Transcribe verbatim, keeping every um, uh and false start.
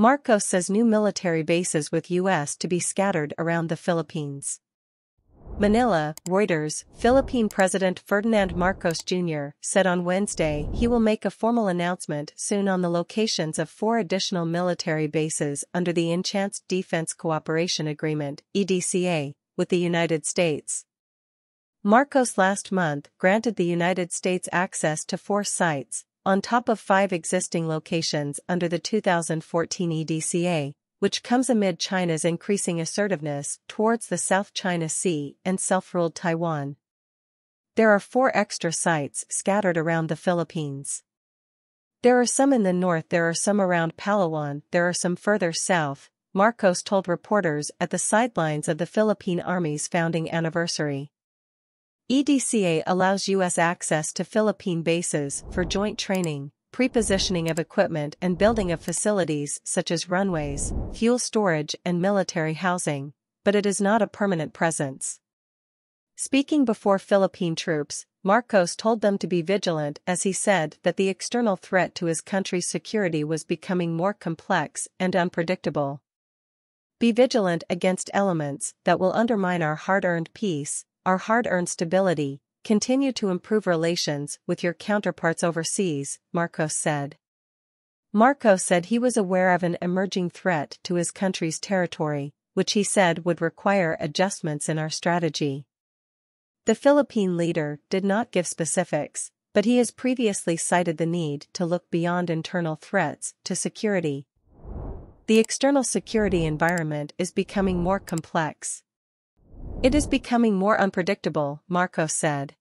Marcos says new military bases with U S to be scattered around the Philippines. Manila, Reuters. Philippine President Ferdinand Marcos Junior said on Wednesday he will make a formal announcement soon on the locations of four additional military bases under the Enhanced Defense Cooperation Agreement, E D C A, with the United States. Marcos last month granted the United States access to four sites, on top of five existing locations under the two thousand fourteen E D C A, which comes amid China's increasing assertiveness towards the South China Sea and self-ruled Taiwan. There are four extra sites scattered around the Philippines. There are some in the north, there are some around Palawan, there are some further south, Marcos told reporters at the sidelines of the Philippine Army's founding anniversary. E D C A allows U S access to Philippine bases for joint training, Prepositioning of equipment and building of facilities such as runways, fuel storage and military housing, but it is not a permanent presence. Speaking before Philippine troops, Marcos told them to be vigilant as he said that the external threat to his country's security was becoming more complex and unpredictable. Be vigilant against elements that will undermine our hard-earned peace, our hard-earned stability. Continue to improve relations with your counterparts overseas, Marcos said. Marcos said he was aware of an emerging threat to his country's territory, which he said would require adjustments in our strategy. The Philippine leader did not give specifics, but he has previously cited the need to look beyond internal threats to security. The external security environment is becoming more complex. It is becoming more unpredictable, Marcos said.